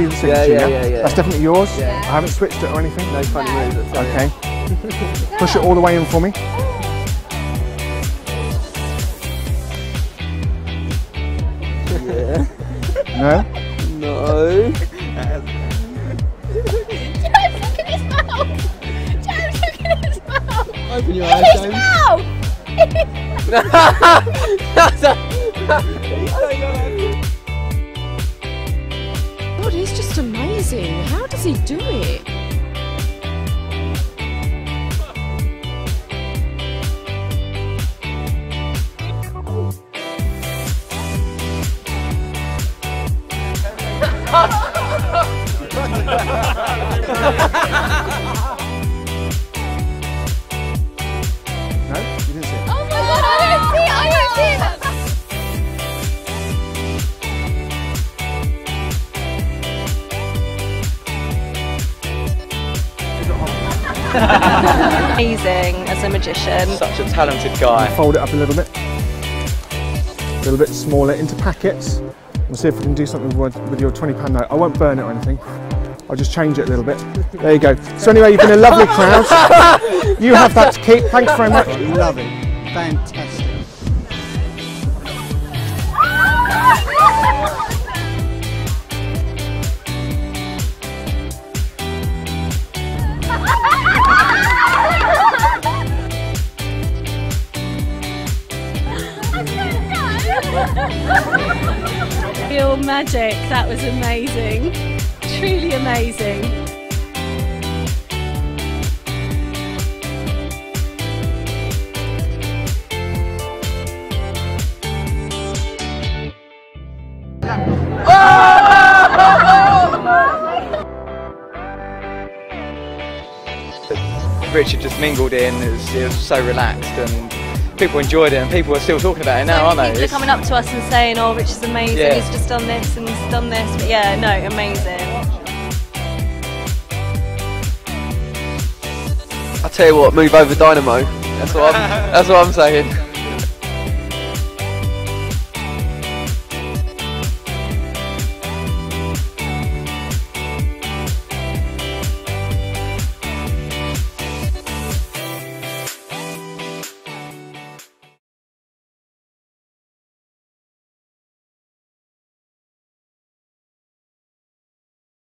see the signature, yeah? That's definitely yours? Yeah. I haven't switched it or anything? No funny moves. Okay. Push it all the way in for me. Yeah. No? No. James, look at his mouth! James, look at his mouth! Open your eyes, James. God, he's just amazing. How does he do it? Amazing as a magician. Such a talented guy. Fold it up a little bit smaller into packets. We'll see if we can do something with your £20 note. I won't burn it or anything. I'll just change it a little bit. There you go. So anyway, you've been a lovely crowd. You have that to keep. Thanks very much. Love it. Fantastic. Real magic, that was amazing, truly amazing. Richard just mingled in, it was so relaxed and people enjoyed it and people are still talking about it now, aren't they? People are coming up to us and saying, oh, Rich is amazing, he's just done this and he's done this. But yeah, no, amazing. I tell you what, move over Dynamo. That's what I'm saying.